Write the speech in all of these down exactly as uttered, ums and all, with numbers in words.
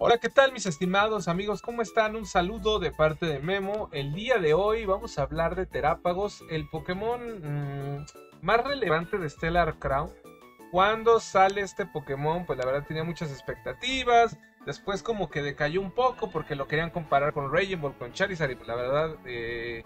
Hola, ¿qué tal mis estimados amigos? ¿Cómo están? Un saludo de parte de Memo. El día de hoy vamos a hablar de Terapagos, el Pokémon mmm, más relevante de Stellar Crown. Cuando sale este Pokémon, pues la verdad tenía muchas expectativas. Después como que decayó un poco porque lo querían comparar con Raging Bolt, con Charizard. Y pues la verdad, eh,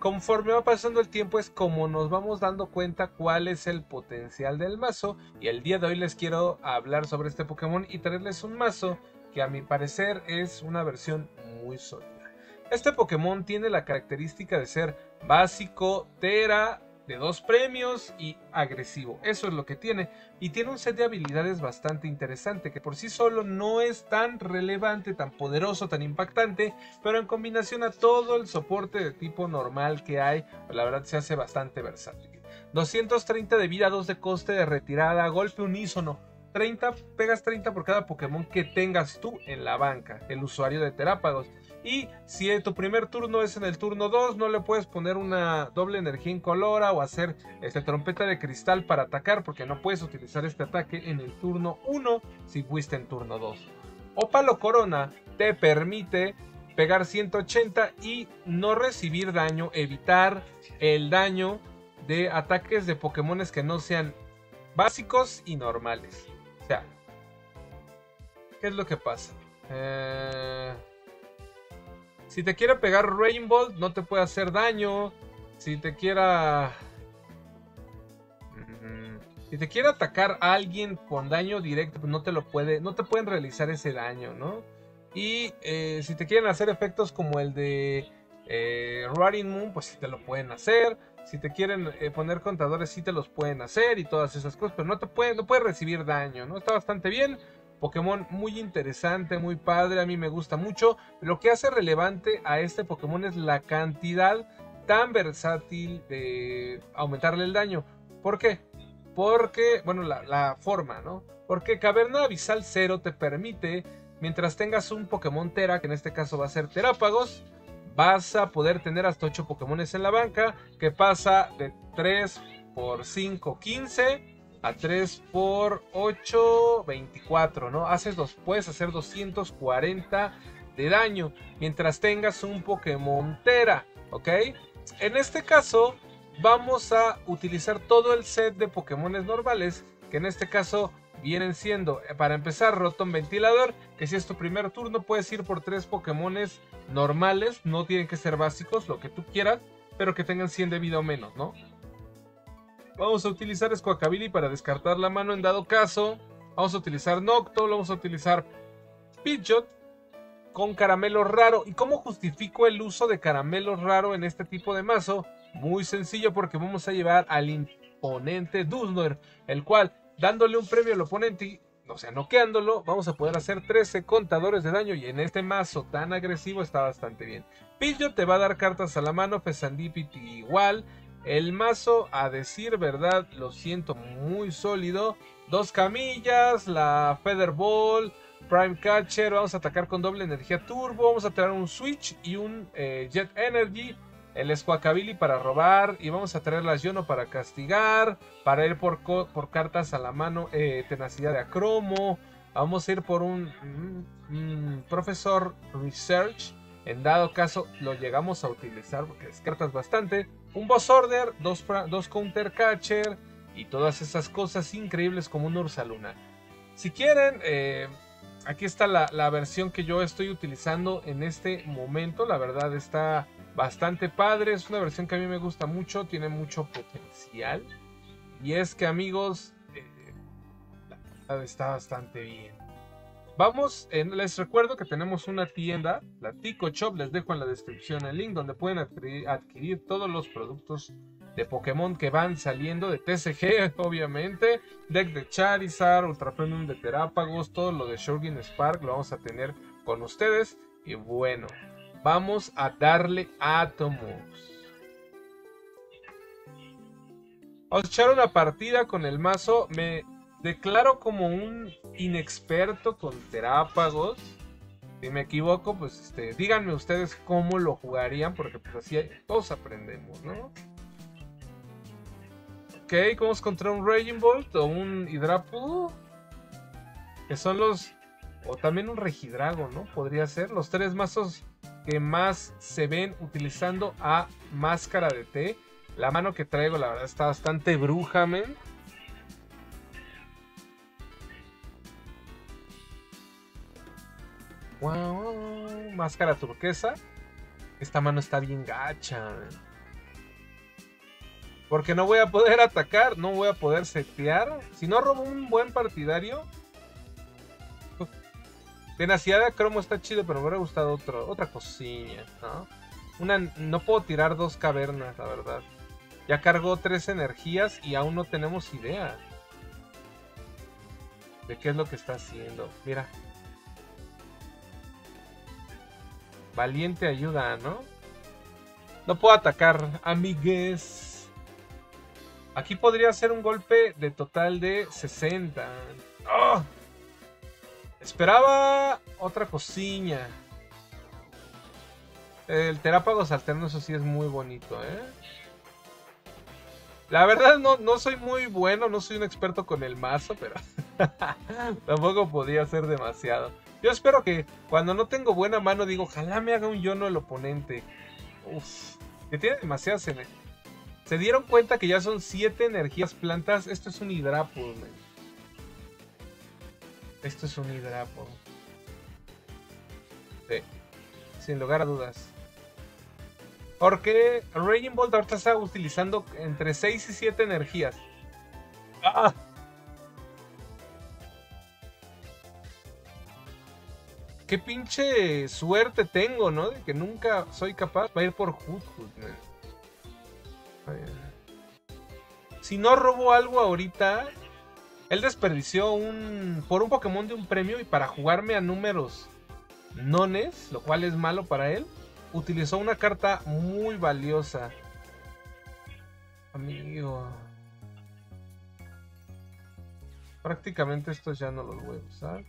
conforme va pasando el tiempo es como nos vamos dando cuenta cuál es el potencial del mazo. Y el día de hoy les quiero hablar sobre este Pokémon y traerles un mazo que a mi parecer es una versión muy sólida. Este Pokémon tiene la característica de ser básico, tera, de dos premios y agresivo. Eso es lo que tiene, y tiene un set de habilidades bastante interesante, que por sí solo no es tan relevante, tan poderoso, tan impactante, pero en combinación a todo el soporte de tipo normal que hay, pues la verdad se hace bastante versátil. doscientos treinta de vida, dos de coste de retirada, golpe unísono, treinta, pegas treinta por cada Pokémon que tengas tú en la banca, el usuario de Terapagos. Y si tu primer turno es en el turno dos, no le puedes poner una doble energía incolora o hacer este, trompeta de cristal para atacar, porque no puedes utilizar este ataque en el turno uno si fuiste en turno dos. Opalocorona te permite pegar ciento ochenta y no recibir daño, evitar el daño de ataques de Pokémones que no sean básicos y normales. O sea, ¿qué es lo que pasa? Eh... Si te quiere pegar Rainbow, no te puede hacer daño. Si te quiera... Si te quiere atacar a alguien con daño directo, no te lo puede... No te pueden realizar ese daño, ¿no? Y eh, si te quieren hacer efectos como el de eh, Running Moon, pues sí te lo pueden hacer. Si te quieren eh, poner contadores, sí te los pueden hacer y todas esas cosas. Pero no te puede, no puedes recibir daño, ¿no? Está bastante bien. Pokémon muy interesante, muy padre, a mí me gusta mucho. Lo que hace relevante a este Pokémon es la cantidad tan versátil de aumentarle el daño. ¿Por qué? Porque, bueno, la, la forma, ¿no? Porque Caverna Abisal cero te permite, mientras tengas un Pokémon Tera, que en este caso va a ser Terapagos, vas a poder tener hasta ocho Pokémones en la banca, que pasa de tres por cinco, quince... a tres por ocho, veinticuatro, ¿no? Haces dos, puedes hacer doscientos cuarenta de daño mientras tengas un Pokémon Tera, ¿ok? En este caso vamos a utilizar todo el set de Pokémones normales, que en este caso vienen siendo, para empezar, Rotom Ventilador, que si es tu primer turno puedes ir por tres Pokémones normales, no tienen que ser básicos, lo que tú quieras, pero que tengan cien de vida o menos, ¿no? Vamos a utilizar Squawkabilly para descartar la mano en dado caso. Vamos a utilizar Noctowl, vamos a utilizar Pidgeot con caramelo raro. ¿Y cómo justifico el uso de caramelo raro en este tipo de mazo? Muy sencillo, porque vamos a llevar al imponente Dusknoir, el cual, dándole un premio al oponente, o sea, noqueándolo, vamos a poder hacer trece contadores de daño, y en este mazo tan agresivo está bastante bien. Pidgeot te va a dar cartas a la mano, Fezandipiti igual. El mazo, a decir verdad, lo siento muy sólido. Dos camillas, la Feather Ball, Prime Catcher. Vamos a atacar con doble energía turbo. Vamos a traer un Switch y un eh, Jet Energy. El Squawkabilly para robar. Y vamos a traer las Iono para castigar. Para ir por, por cartas a la mano, eh, tenacidad de acromo. Vamos a ir por un mm, mm, Professor's Research. En dado caso lo llegamos a utilizar porque descartas bastante. Un Boss's Orders, dos, dos Counter Catcher y todas esas cosas increíbles como un Ursaluna. Si quieren, eh, aquí está la, la versión que yo estoy utilizando en este momento. La verdad está bastante padre, es una versión que a mí me gusta mucho, tiene mucho potencial. Y es que amigos, eh, la verdad está bastante bien. Vamos, eh, les recuerdo que tenemos una tienda, la Tico Shop, les dejo en la descripción el link donde pueden adquirir, adquirir todos los productos de Pokémon que van saliendo, de T C G obviamente, deck de Charizard, Ultra Premium de Terapagos, todo lo de Shogun Spark lo vamos a tener con ustedes. Y bueno, vamos a darle átomos. Vamos a echar una partida con el mazo. Me declaro como un inexperto con Terapagos. Si me equivoco, pues este, díganme ustedes cómo lo jugarían, porque pues así todos aprendemos, ¿no? Ok, vamos contra un Raging Bolt o un Hydrapu, que son los O también un Regidrago, ¿no? Podría ser los tres mazos que más se ven utilizando a Máscara de Té. La mano que traigo, la verdad, está bastante bruja, men. Wow, Máscara Turquesa. Esta mano está bien gacha, men. Porque no voy a poder atacar, no voy a poder setear. Si no robo un buen partidario. Tenacidad de cromo está chido, pero me hubiera gustado otro, otra cosilla, ¿no? Una, no puedo tirar dos cavernas, la verdad. Ya cargó tres energías y aún no tenemos idea de qué es lo que está haciendo. Mira. Valiente ayuda, ¿no? No puedo atacar, amigues. Aquí podría ser un golpe de total de sesenta. ¡Oh! Esperaba otra cosilla. El Terapagos alterno, eso sí es muy bonito, ¿eh? La verdad no, no soy muy bueno, no soy un experto con el mazo, pero tampoco podía hacer demasiado. Yo espero que cuando no tengo buena mano digo, ojalá me haga un Iono el oponente. Uf, que tiene demasiadas energías. Se dieron cuenta que ya son siete energías plantas. Esto es un Hydrapu, man. Esto es un Hydrapu. Sí. Sin lugar a dudas. Porque Raging Bolt ahorita está utilizando entre seis y siete energías. ¡Ah! Qué pinche suerte tengo, ¿no? De que nunca soy capaz. Va a ir por Hoot-Hoot, man. Si no robo algo ahorita, él desperdició un por un Pokémon de un premio y para jugarme a números nones, lo cual es malo para él, utilizó una carta muy valiosa. Amigo. Prácticamente estos ya no los voy a usar.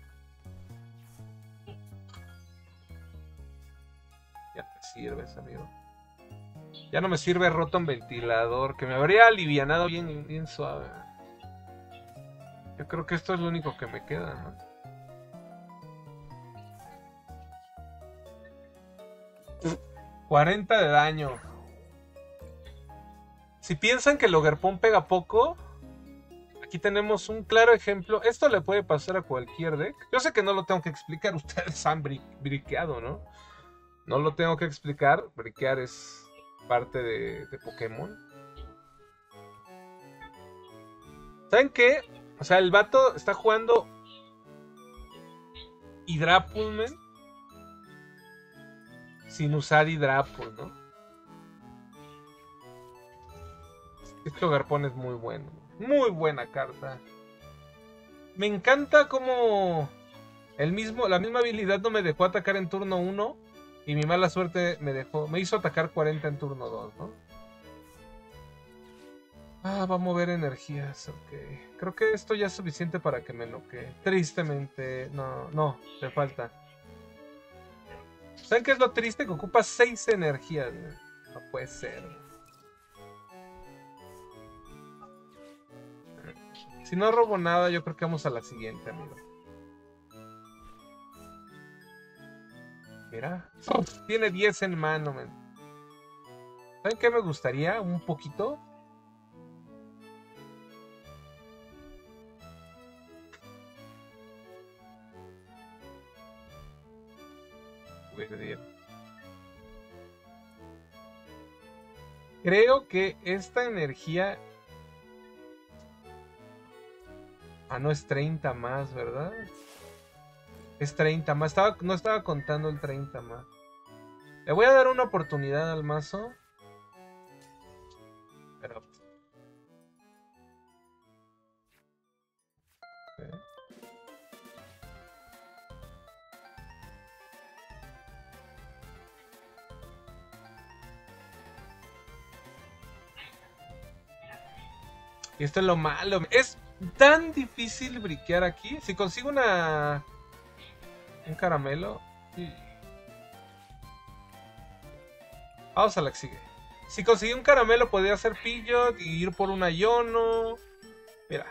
Ya te sirves, amigo. Ya no me sirve Rotom Ventilador, que me habría alivianado bien, bien suave. Yo creo que esto es lo único que me queda, ¿no? cuarenta de daño. Si piensan que el Ogerpon pega poco, aquí tenemos un claro ejemplo. Esto le puede pasar a cualquier deck. Yo sé que no lo tengo que explicar, ustedes han bri briqueado, ¿no? No lo tengo que explicar, briquear es... parte de, de Pokémon. ¿Saben qué? O sea, el vato está jugando Hydrapu, men, sin usar Hydrapu, ¿no? Este Ogerpon es muy bueno. Muy buena carta. Me encanta como el mismo, la misma habilidad no me dejó atacar en turno uno. Y mi mala suerte me dejó, me hizo atacar cuarenta en turno dos, ¿no? Ah, va a mover energías, ok. Creo que esto ya es suficiente para que me noquee. Tristemente, no, no, me falta. ¿Saben qué es lo triste? Que ocupa seis energías, ¿no? No puede ser. Si no robo nada, yo creo que vamos a la siguiente, amigo. Mira, oh, tiene diez en mano, man. ¿Saben qué me gustaría? Un poquito. Creo que esta energía... Ah, no es treinta más, ¿verdad? Es treinta más, estaba, no estaba contando el treinta más. Le voy a dar una oportunidad al mazo. Pero... Okay. Y esto es lo malo. Es tan difícil briquear aquí. Si consigo una... un caramelo. Sí. Vamos a la que sigue. Si conseguí un caramelo podría hacer Pidgeot y ir por un Iono. Mira,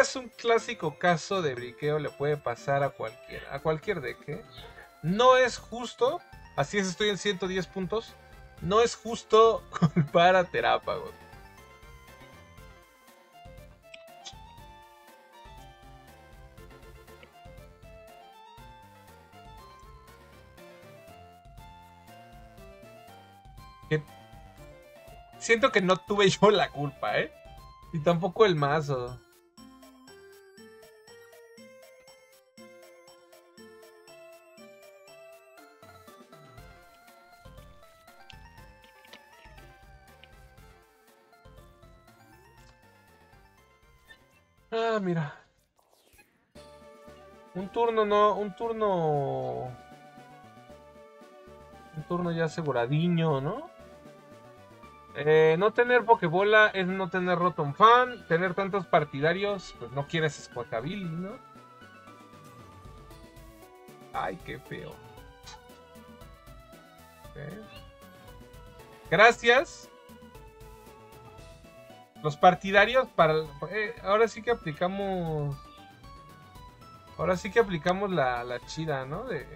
Es un clásico caso de briqueo, le puede pasar a cualquier, a cualquier deck, ¿eh? No es justo, así es, estoy en ciento diez puntos, no es justo culpar a Terapagos. Que... siento que no tuve yo la culpa, ¿eh? Y tampoco el mazo. Ah, mira. Un turno no, un turno... Un turno ya aseguradiño, ¿no? Eh, no tener Pokébola es no tener Rotom Fan. Tener tantos partidarios, pues no quieres Squawkabilly, ¿no? Ay, qué feo. Okay. Gracias. Los partidarios para... Eh, ahora sí que aplicamos... Ahora sí que aplicamos la, la chida, ¿no? De...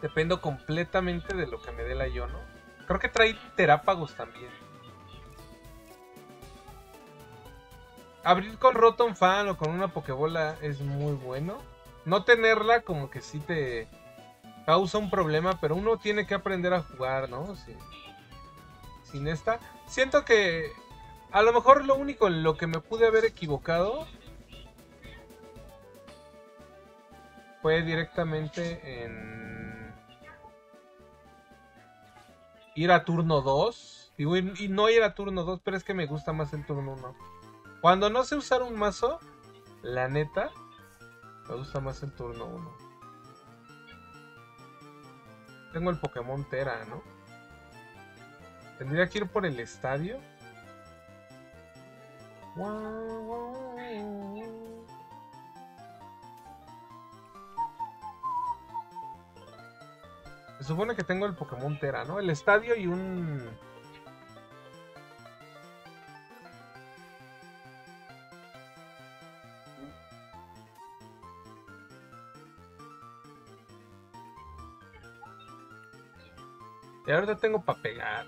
Dependo completamente de lo que me dé la Iono. Creo que trae Terapagos también. Abrir con Rotom Fan o con una Pokébola es muy bueno. No tenerla como que sí te causa un problema, pero uno tiene que aprender a jugar, ¿no? Sin, sin esta. Siento que a lo mejor lo único en lo que me pude haber equivocado fue directamente en... ir a turno dos. Digo, y, y no ir a turno dos, pero es que me gusta más el turno uno. Cuando no sé usar un mazo, la neta, me gusta más el turno uno. Tengo el Pokémon Tera, ¿no? Tendría que ir por el estadio. Se supone que tengo el Pokémon Tera, ¿no? El estadio y un... Y ahorita tengo para pegar.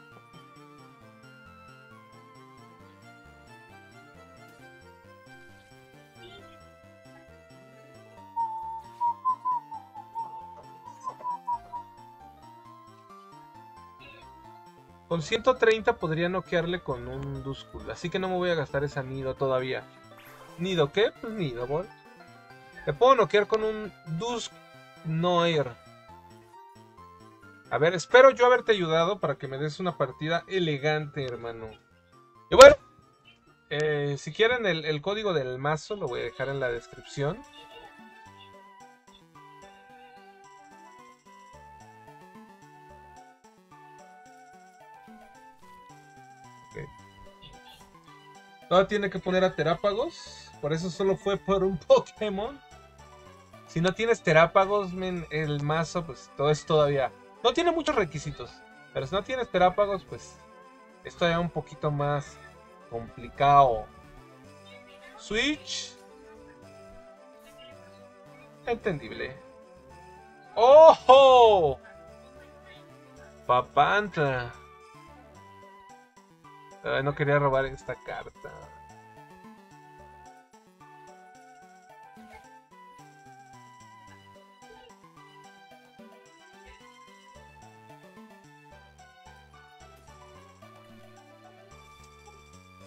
Con ciento treinta podría noquearle con un Duskull, así que no me voy a gastar esa nido todavía. ¿Nido qué? Pues nido, bol. Le puedo noquear con un Dusknoir. A ver, espero yo haberte ayudado para que me des una partida elegante, hermano. Y bueno, eh, si quieren el, el código del mazo lo voy a dejar en la descripción. No tiene que poner a Terapagos. Por eso solo fue por un Pokémon. Si no tienes Terapagos, men, el mazo, pues todo es todavía... No tiene muchos requisitos. Pero si no tienes Terapagos, pues es todavía un poquito más complicado. Switch. Entendible. ¡Ojo! Papanta. Uh, no quería robar esta carta.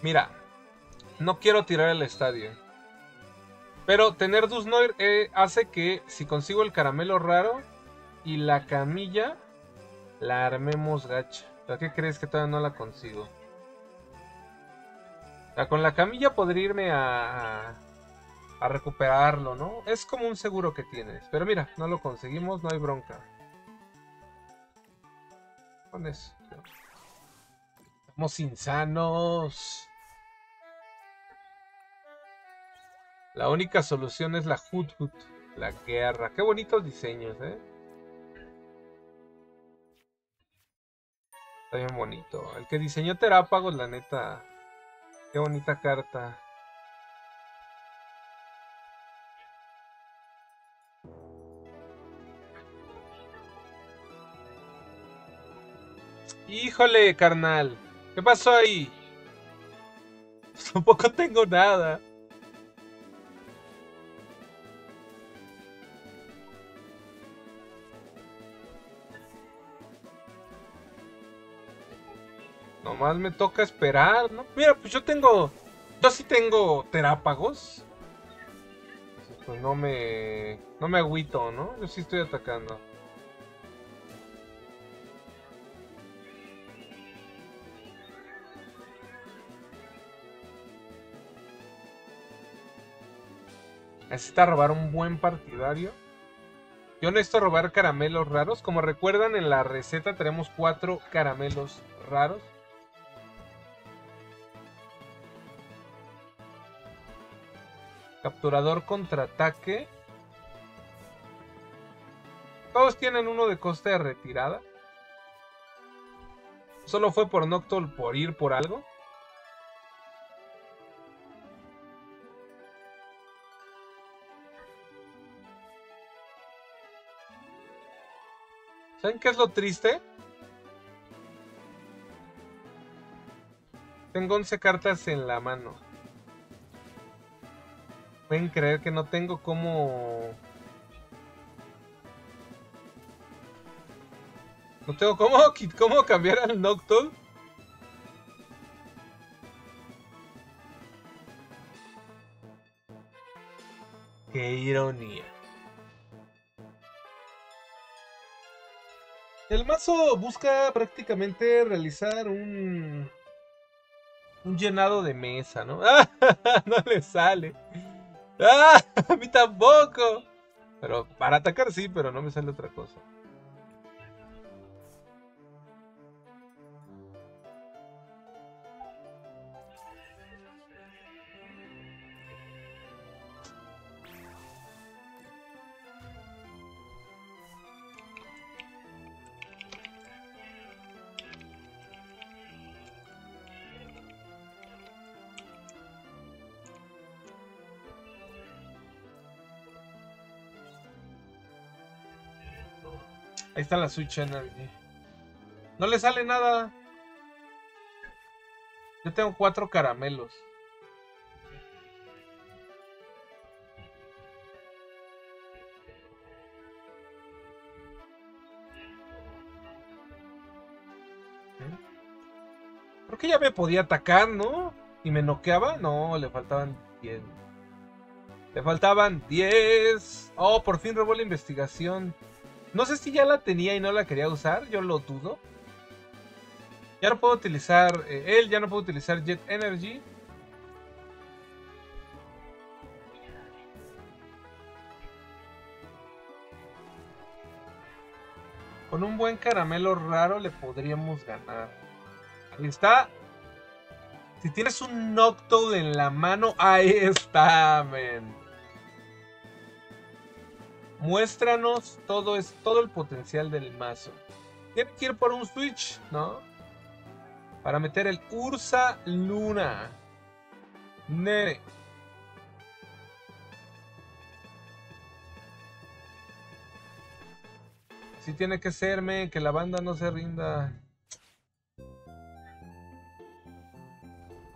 Mira, no quiero tirar el estadio. Pero tener Dusknoir eh, hace que si consigo el caramelo raro y la camilla, la armemos gacha. ¿Pero qué crees que todavía no la consigo? Con la camilla podría irme a, a recuperarlo, ¿no? Es como un seguro que tienes. Pero mira, no lo conseguimos, no hay bronca. Con eso. Estamos insanos. La única solución es la Hut-Hut, la guerra. Qué bonitos diseños, eh. Está bien bonito. El que diseñó Terapagos, la neta. Qué bonita carta. Híjole, carnal. ¿Qué pasó ahí? Pues tampoco tengo nada. Nomás me toca esperar, ¿no? Mira, pues yo tengo... Yo sí tengo Terapagos. Entonces, pues no me... No me agüito, ¿no? Yo sí estoy atacando. Necesita robar un buen partidario. Yo necesito robar caramelos raros. Como recuerdan, en la receta tenemos cuatro caramelos raros. Capturador contraataque. Todos tienen uno de coste de retirada. Solo fue por Noctowl, por ir por algo. ¿Saben qué es lo triste? Tengo once cartas en la mano. Pueden creer que no tengo cómo... No tengo cómo, cómo cambiar al Noctowl. Qué ironía. El mazo busca prácticamente realizar un, un llenado de mesa, ¿no? ¡Ah! No le sale. ¡Ah! A mí tampoco. Pero para atacar sí, pero no me sale otra cosa. Ahí está la Switch Energy. No le sale nada. Yo tengo cuatro caramelos. Creo que ya me podía atacar, ¿no? ¿Y me noqueaba? No, le faltaban diez. Le faltaban diez. Oh, por fin robó la investigación. No sé si ya la tenía y no la quería usar, yo lo dudo. Ya no puedo utilizar eh, él, ya no puedo utilizar Jet Energy. Con un buen caramelo raro le podríamos ganar. Ahí está. Si tienes un Noctowl en la mano, ahí está, men. Muéstranos todo, es, todo el potencial del mazo. Tiene que ir por un Switch, ¿no? Para meter el Ursaluna. Nere. Así tiene que serme, que la banda no se rinda.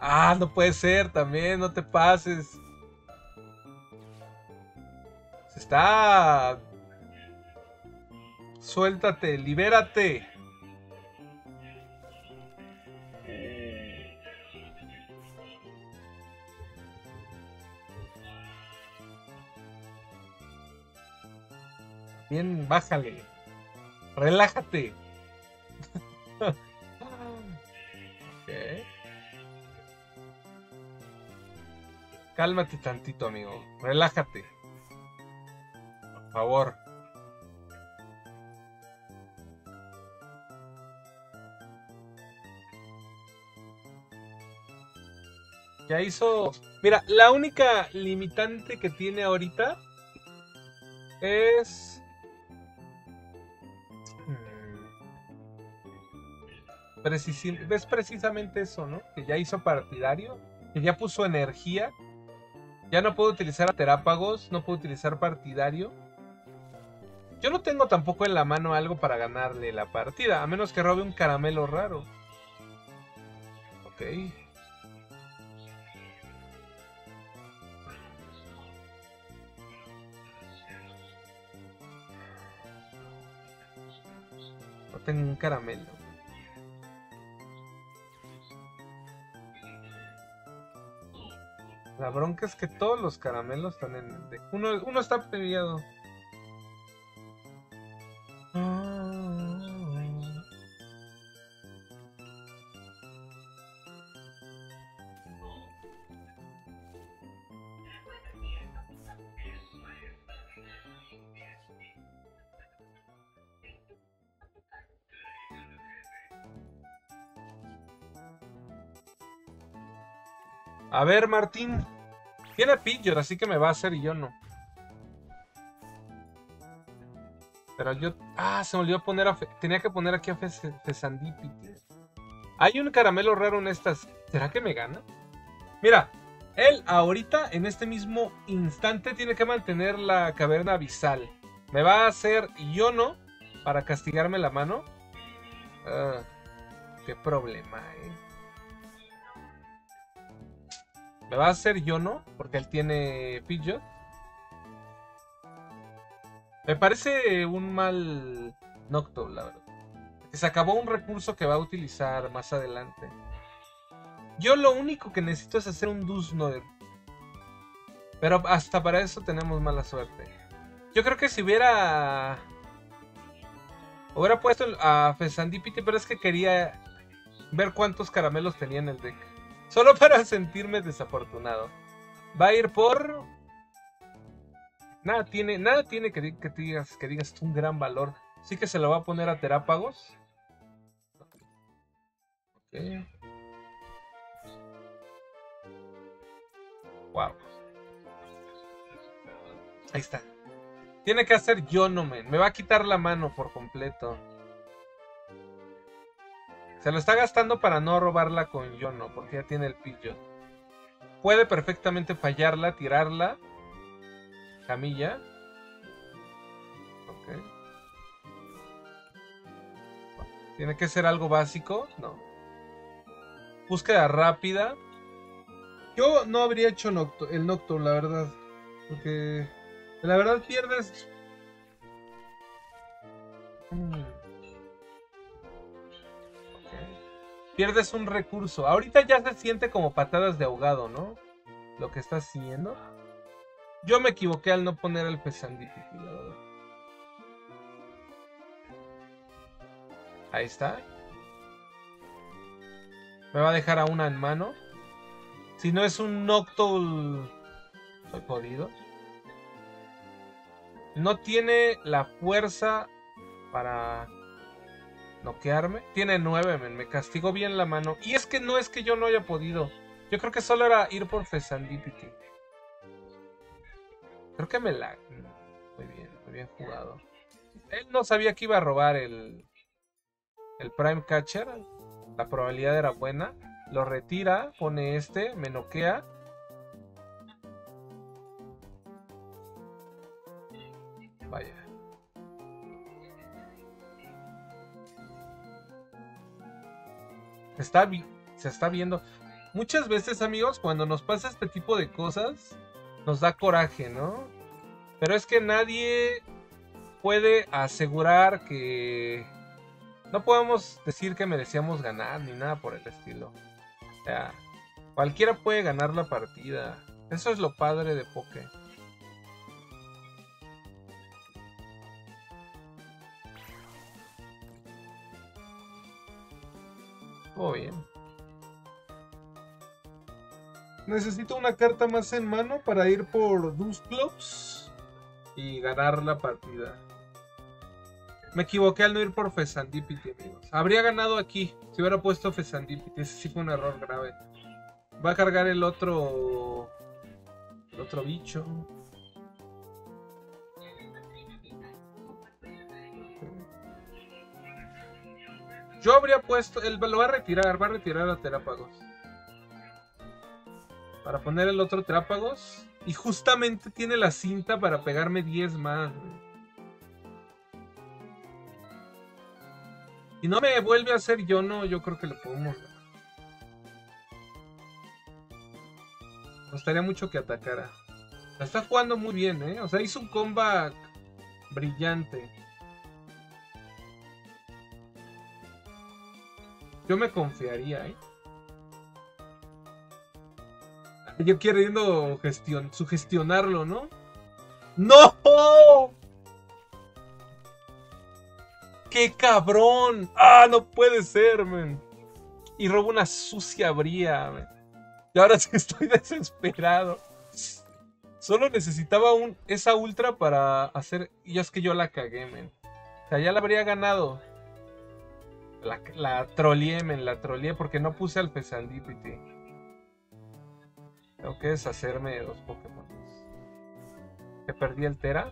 Ah, no puede ser también, no te pases. Está. Suéltate, libérate. Bien, bájale. Relájate. Okay. Cálmate tantito, amigo. Relájate. Por favor. Ya hizo... Mira, la única limitante que tiene ahorita es... Precis... Es precisamente eso, ¿no? Que ya hizo partidario, que ya puso energía. Ya no puedo utilizar a Terapagos, no puedo utilizar partidario. Yo no tengo tampoco en la mano algo para ganarle la partida, a menos que robe un caramelo raro. Ok. No tengo un caramelo. La bronca es que todos los caramelos están en... El de... uno, uno está peleado. A ver, Martín. Tiene Pidgeot, así que me va a hacer y yo no. Pero yo... Ah, se me olvidó poner a... Fe... Tenía que poner aquí a Fezandipiti. Hay un caramelo raro en estas. ¿Será que me gana? Mira, él ahorita, en este mismo instante, tiene que mantener la caverna abisal. Me va a hacer y yo no, para castigarme la mano. Uh, qué problema, eh. Me va a hacer Iono, porque él tiene Pidgeot. Me parece un mal Noctowl, la verdad. Se acabó un recurso que va a utilizar más adelante. Yo lo único que necesito es hacer un Dusknoir. Pero hasta para eso tenemos mala suerte. Yo creo que si hubiera... Hubiera puesto a Fezandipiti, pero es que quería ver cuántos caramelos tenía en el deck. Solo para sentirme desafortunado. Va a ir por... Nada tiene, nada tiene que, que, digas, que digas un gran valor. Sí que se lo va a poner a Terapagos. Ok. Wow. Ahí está. Tiene que hacer Yonomen. Me va a quitar la mano por completo. Se lo está gastando para no robarla con Iono, porque ya tiene el Pidgeot. Puede perfectamente fallarla, tirarla. Camilla. Ok. Tiene que ser algo básico, no. Búsqueda rápida. Yo no habría hecho Nocto, el Noctowl, la verdad. Porque la verdad pierdes... Mm. Pierdes un recurso. Ahorita ya se siente como patadas de ahogado, ¿no? Lo que estás siguiendo. Yo me equivoqué al no poner el Fezandipiti, la verdad. Ahí está. Me va a dejar a una en mano. Si no es un Noctowl... Soy jodido. No tiene la fuerza para... noquearme. Tiene nueve, men. Me castigó bien la mano. Y es que no es que yo no haya podido. Yo creo que solo era ir por Fezandipiti. Creo que me la... Muy bien, muy bien jugado. Él no sabía que iba a robar el... El Prime Catcher. La probabilidad era buena. Lo retira, pone este, me noquea. Vaya. Se está, se está viendo. Muchas veces, amigos, cuando nos pasa este tipo de cosas, nos da coraje, ¿no? Pero es que nadie puede asegurar que... No podemos decir que merecíamos ganar, ni nada por el estilo. O sea, cualquiera puede ganar la partida. Eso es lo padre de Poké. Todo bien. Necesito una carta más en mano para ir por Duskull y ganar la partida. Me equivoqué al no ir por Fezandipiti, amigos. Habría ganado aquí si hubiera puesto Fezandipiti. Ese sí fue un error grave. Va a cargar el otro... El otro bicho. Yo habría puesto... El, lo va a retirar, va a retirar a Terapagos. Para poner el otro Terapagos. Y justamente tiene la cinta para pegarme diez más. Si no me vuelve a hacer yo, no, yo creo que lo podemos ganar. Costaría mucho que atacara. La está jugando muy bien, ¿eh? O sea, hizo un comeback brillante. Yo me confiaría, ¿eh? Yo queriendo gestión, sugestionarlo, ¿no? ¡No! ¡Qué cabrón! ¡Ah, no puede ser, men! Y robo una sucia bría, men. Y ahora sí estoy desesperado. Solo necesitaba un, esa ultra para hacer... Y es que yo la cagué, men. O sea, ya la habría ganado. La, la troleé, men, la troleé porque no puse al Fezandipiti. Tengo que deshacerme de dos Pokémon. Que perdí el Tera.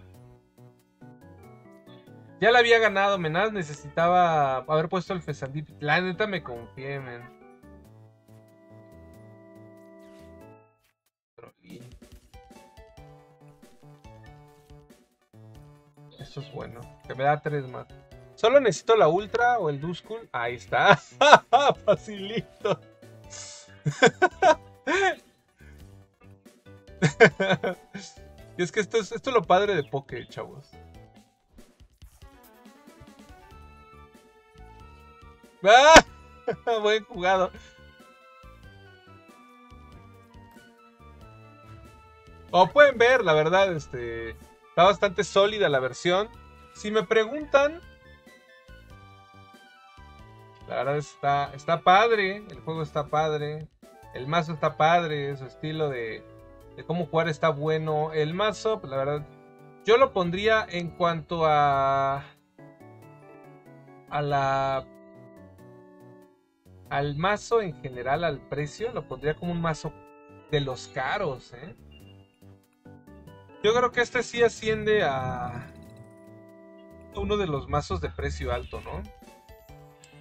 Ya la había ganado, men. Necesitaba haber puesto el Fezandipiti. La neta me confié, men. Eso es bueno. Que me da tres más. Solo necesito la Ultra o el Duskull. Ahí está. Facilito. Y es que esto es, esto es lo padre de Poké, chavos. ¡Ah! Buen jugado. Como pueden ver, la verdad, este, está bastante sólida la versión. Si me preguntan, la verdad está, está padre. El juego está padre. El mazo está padre, su estilo de, de cómo jugar está bueno. El mazo, pues la verdad, yo lo pondría en cuanto a... A la... Al mazo en general, al precio, lo pondría como un mazo de los caros, ¿eh? Yo creo que este sí asciende a uno de los mazos de precio alto, ¿no?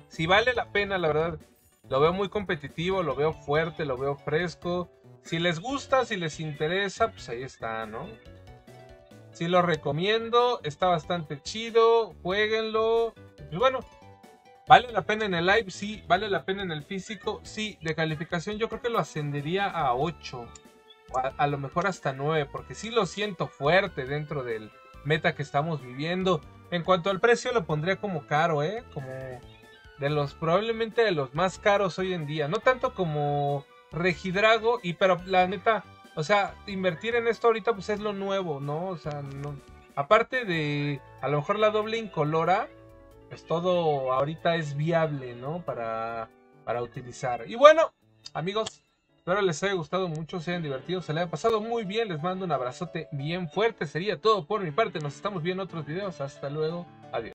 Si vale la pena, la verdad. Lo veo muy competitivo, lo veo fuerte, lo veo fresco. Si les gusta, si les interesa, pues ahí está, ¿no? Sí lo recomiendo, está bastante chido, jueguenlo. Pues bueno, ¿vale la pena en el live? Sí. ¿Vale la pena en el físico? Sí. De calificación yo creo que lo ascendería a ocho. A, a lo mejor hasta nueve, porque sí lo siento fuerte dentro del meta que estamos viviendo. En cuanto al precio lo pondría como caro, ¿eh? Como... De los, probablemente de los más caros hoy en día. No tanto como Regidrago. Y pero la neta, o sea, invertir en esto ahorita pues es lo nuevo, ¿no? O sea, no. Aparte de a lo mejor la doble incolora, pues todo ahorita es viable, ¿no? Para, para utilizar. Y bueno, amigos, espero les haya gustado mucho, se hayan divertido, se les haya pasado muy bien. Les mando un abrazote bien fuerte. Sería todo por mi parte. Nos estamos viendo en otros videos. Hasta luego. Adiós.